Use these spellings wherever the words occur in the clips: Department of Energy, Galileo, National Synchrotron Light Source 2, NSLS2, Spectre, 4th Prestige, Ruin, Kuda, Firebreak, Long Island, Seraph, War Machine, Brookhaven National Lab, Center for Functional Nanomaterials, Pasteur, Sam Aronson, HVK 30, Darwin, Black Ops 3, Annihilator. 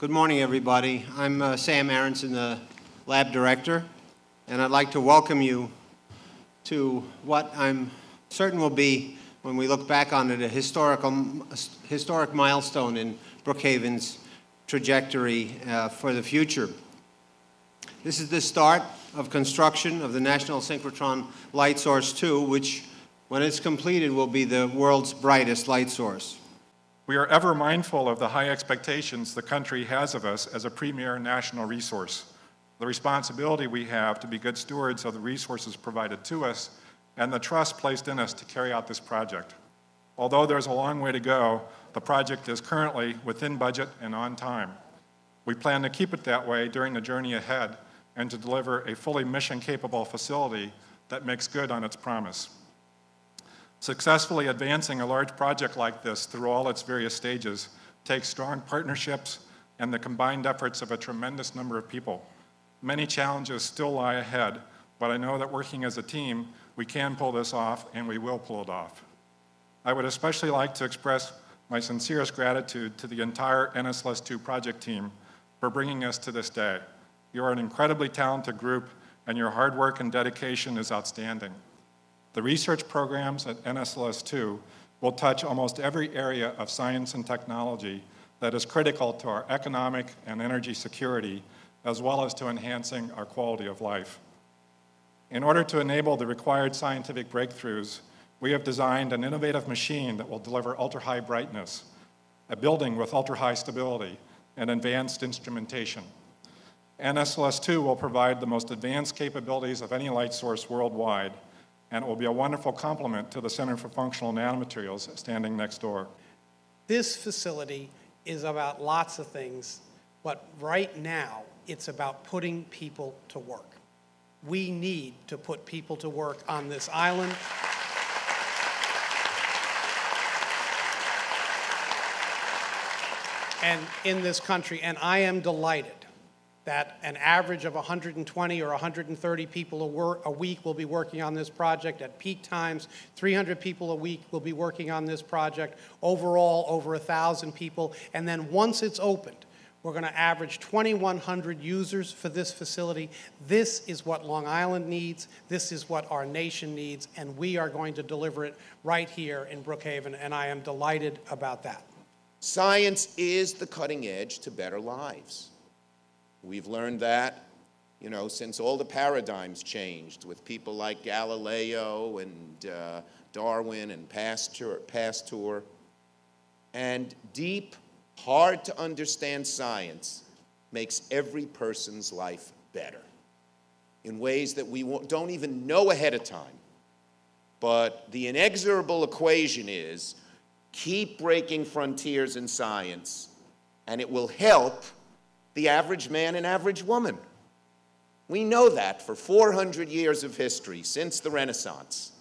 Good morning, everybody. I'm Sam Aronson, the lab director, and I'd like to welcome you to what I'm certain will be, when we look back on it, a historic milestone in Brookhaven's trajectory for the future. This is the start of construction of the National Synchrotron Light Source 2, which, when it's completed, will be the world's brightest light source. We are ever mindful of the high expectations the country has of us as a premier national resource, the responsibility we have to be good stewards of the resources provided to us, and the trust placed in us to carry out this project. Although there's a long way to go, the project is currently within budget and on time. We plan to keep it that way during the journey ahead and to deliver a fully mission-capable facility that makes good on its promise. Successfully advancing a large project like this through all its various stages takes strong partnerships and the combined efforts of a tremendous number of people. Many challenges still lie ahead, but I know that working as a team, we can pull this off, and we will pull it off. I would especially like to express my sincerest gratitude to the entire NSLS2 project team for bringing us to this day. You are an incredibly talented group, and your hard work and dedication is outstanding. The research programs at NSLS2 will touch almost every area of science and technology that is critical to our economic and energy security, as well as to enhancing our quality of life. In order to enable the required scientific breakthroughs, we have designed an innovative machine that will deliver ultra-high brightness, a building with ultra-high stability, and advanced instrumentation. NSLS2 will provide the most advanced capabilities of any light source worldwide, and it will be a wonderful complement to the Center for Functional Nanomaterials standing next door. This facility is about lots of things, but right now it's about putting people to work. We need to put people to work on this island. And in this country, and I am delighted that an average of 120 or 130 people a week will be working on this project. At peak times, 300 people a week will be working on this project. Overall, over 1,000 people. And then once it's opened, we're going to average 2,100 users for this facility. This is what Long Island needs. This is what our nation needs. And we are going to deliver it right here in Brookhaven. And I am delighted about that. Science is the cutting edge to better lives. We've learned that, you know, since all the paradigms changed with people like Galileo and Darwin and Pasteur. And deep, hard to understand science makes every person's life better in ways that we don't even know ahead of time. But the inexorable equation is keep breaking frontiers in science, and it will help the average man and average woman. We know that for 400 years of history, since the Renaissance.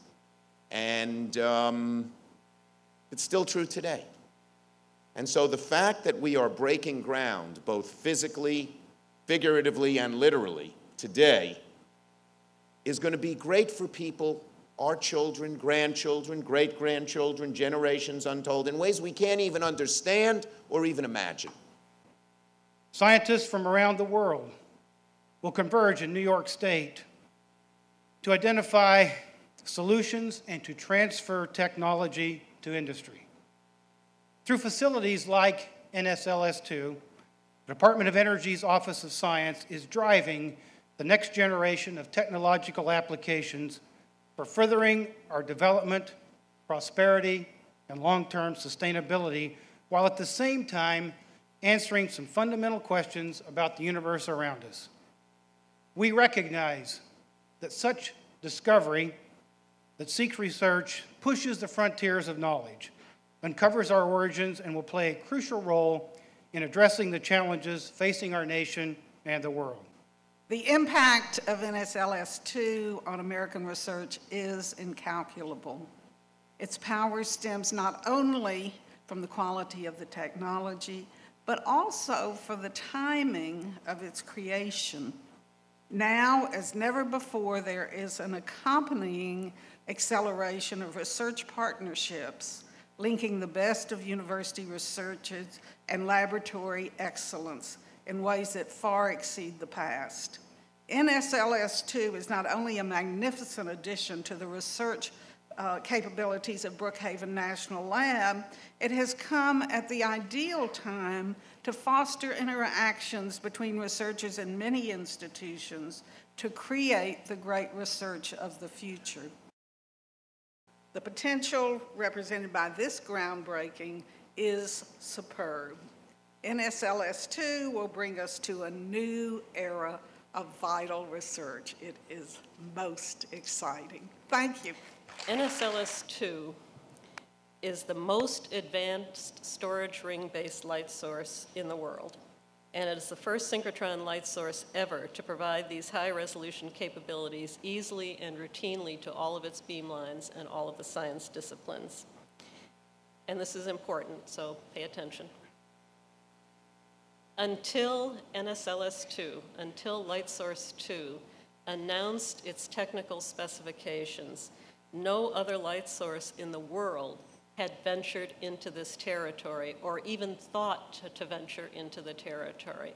And it's still true today. And so the fact that we are breaking ground, both physically, figuratively, and literally today, is going to be great for people, our children, grandchildren, great-grandchildren, generations untold, in ways we can't even understand or even imagine. Scientists from around the world will converge in New York State to identify solutions and to transfer technology to industry. Through facilities like NSLS2, the Department of Energy's Office of Science is driving the next generation of technological applications for furthering our development, prosperity, and long-term sustainability, while at the same time answering some fundamental questions about the universe around us. We recognize that such discovery that seeks research pushes the frontiers of knowledge, uncovers our origins, and will play a crucial role in addressing the challenges facing our nation and the world. The impact of NSLS2 on American research is incalculable. Its power stems not only from the quality of the technology, but also for the timing of its creation. Now, as never before, there is an accompanying acceleration of research partnerships linking the best of university researchers and laboratory excellence in ways that far exceed the past. NSLS2 is not only a magnificent addition to the research capabilities of Brookhaven National Lab, it has come at the ideal time to foster interactions between researchers in many institutions to create the great research of the future. The potential represented by this groundbreaking is superb. NSLS2 will bring us to a new era of vital research. It is most exciting. Thank you. NSLS2 is the most advanced storage ring-based light source in the world, and it is the first synchrotron light source ever to provide these high-resolution capabilities easily and routinely to all of its beamlines and all of the science disciplines. And this is important, so pay attention. Until NSLS2, until Light Source 2 announced its technical specifications, no other light source in the world had ventured into this territory or even thought to venture into the territory.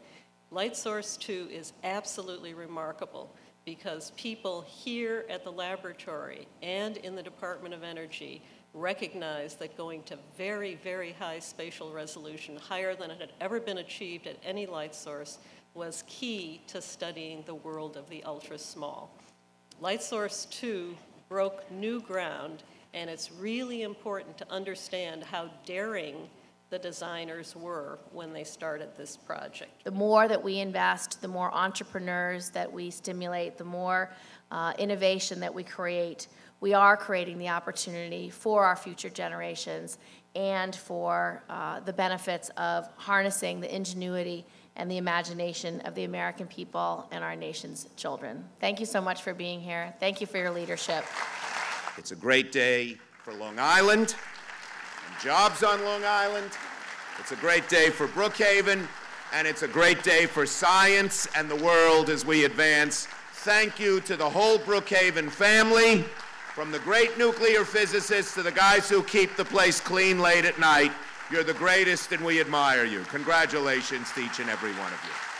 Light Source 2 is absolutely remarkable because people here at the laboratory and in the Department of Energy recognize that going to very, very high spatial resolution, higher than it had ever been achieved at any light source, was key to studying the world of the ultra small. Light Source 2 broke new ground, and it's really important to understand how daring the designers were when they started this project. The more that we invest, the more entrepreneurs that we stimulate, the more innovation that we create, we are creating the opportunity for our future generations and for the benefits of harnessing the ingenuity and the imagination of the American people and our nation's children. Thank you so much for being here. Thank you for your leadership. It's a great day for Long Island and jobs on Long Island. It's a great day for Brookhaven, and it's a great day for science and the world as we advance. Thank you to the whole Brookhaven family, from the great nuclear physicists to the guys who keep the place clean late at night. You're the greatest, and we admire you. Congratulations to each and every one of you.